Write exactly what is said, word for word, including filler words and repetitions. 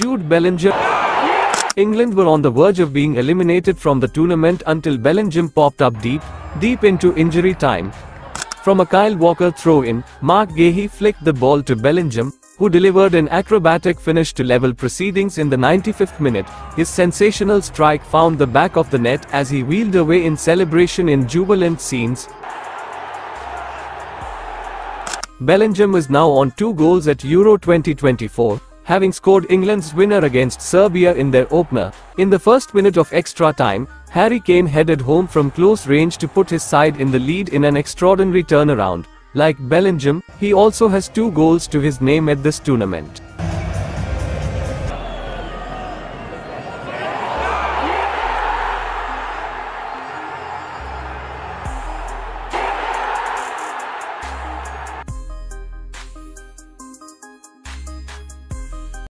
Jude Bellingham. England were on the verge of being eliminated from the tournament until Bellingham popped up deep, deep into injury time. From a Kyle Walker throw-in, Mark Gehi flicked the ball to Bellingham, who delivered an acrobatic finish to level proceedings in the ninety-fifth minute. His sensational strike found the back of the net as he wheeled away in celebration in jubilant scenes. Bellingham is now on two goals at Euro twenty twenty-four, having scored England's winner against Serbia in their opener. In the first minute of extra time, Harry Kane headed home from close range to put his side in the lead in an extraordinary turnaround. Like Bellingham, he also has two goals to his name at this tournament.